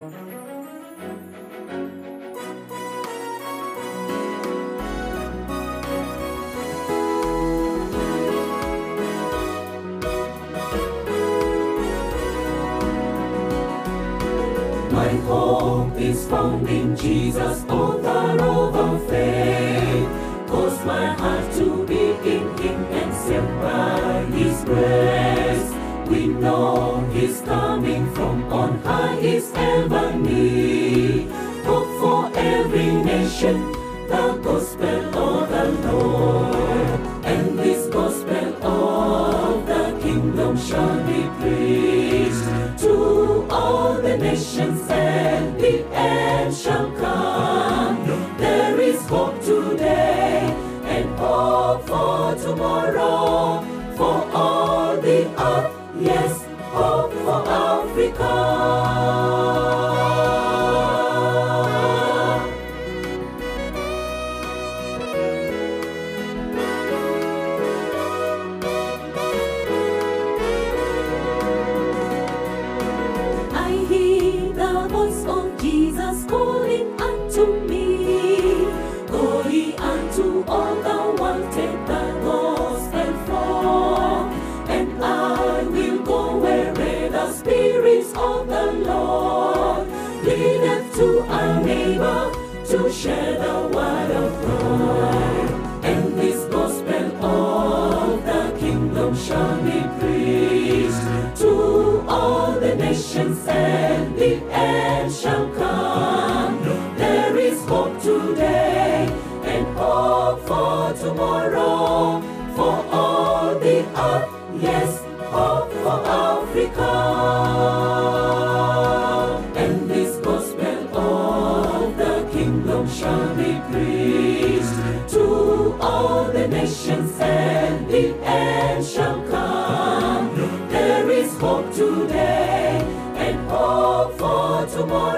My hope is found in Jesus, author of faith. Cause my heart to beat in Him and set by His grace. We know He's coming from on high, He's ever near. Hope for every nation, the gospel of the Lord. And this gospel of the kingdom shall be preached to all the nations. Shall come. There is hope today and hope for tomorrow, for all the earth. Yes, hope for Africa. I hear the voice of Jesus calling unto me, go ye unto all the world, take the gospel from, and I will go wherever the spirits of the Lord leadeth to our neighbor to share the word of God. And this gospel of the kingdom shall be preached to all the nations, and the end shall come. There is hope today and hope for tomorrow, for all the earth. Yes, hope for Africa. And this gospel of the kingdom shall be preached to all the nations, and the end shall come. There is hope today and hope for tomorrow.